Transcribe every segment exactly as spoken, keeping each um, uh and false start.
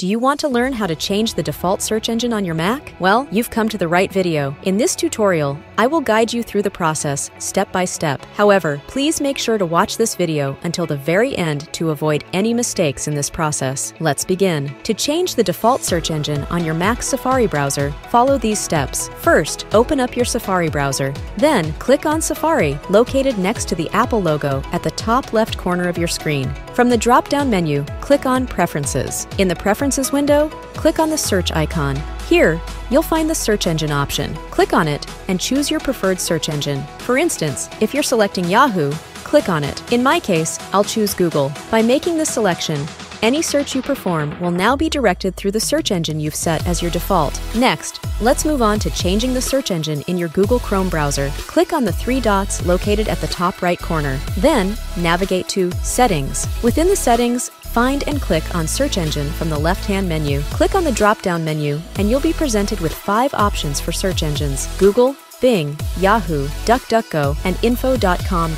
Do you want to learn how to change the default search engine on your Mac? Well, you've come to the right video. In this tutorial, I will guide you through the process, step by step. However, please make sure to watch this video until the very end to avoid any mistakes in this process. Let's begin. To change the default search engine on your Mac Safari browser, follow these steps. First, open up your Safari browser. Then, click on Safari, located next to the Apple logo at the top left corner of your screen. From the drop-down menu, click on Preferences. In the Preferences window, click on the search icon. Here, you'll find the search engine option. Click on it and choose your preferred search engine. For instance, if you're selecting Yahoo, click on it. In my case, I'll choose Google. By making this selection, any search you perform will now be directed through the search engine you've set as your default. Next, let's move on to changing the search engine in your Google Chrome browser. Click on the three dots located at the top right corner. Then, navigate to Settings. Within the Settings, find and click on Search Engine from the left-hand menu. Click on the drop-down menu, and you'll be presented with five options for search engines: Google, Bing, Yahoo, DuckDuckGo, and info dot com.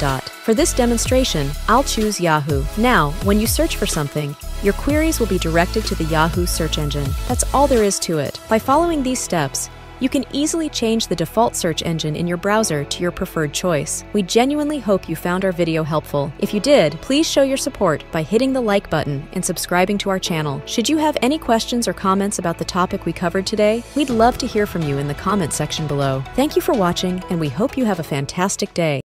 For this demonstration, I'll choose Yahoo. Now, when you search for something, your queries will be directed to the Yahoo search engine. That's all there is to it. By following these steps, you can easily change the default search engine in your browser to your preferred choice. We genuinely hope you found our video helpful. If you did, please show your support by hitting the like button and subscribing to our channel. Should you have any questions or comments about the topic we covered today, we'd love to hear from you in the comment section below. Thank you for watching, and we hope you have a fantastic day.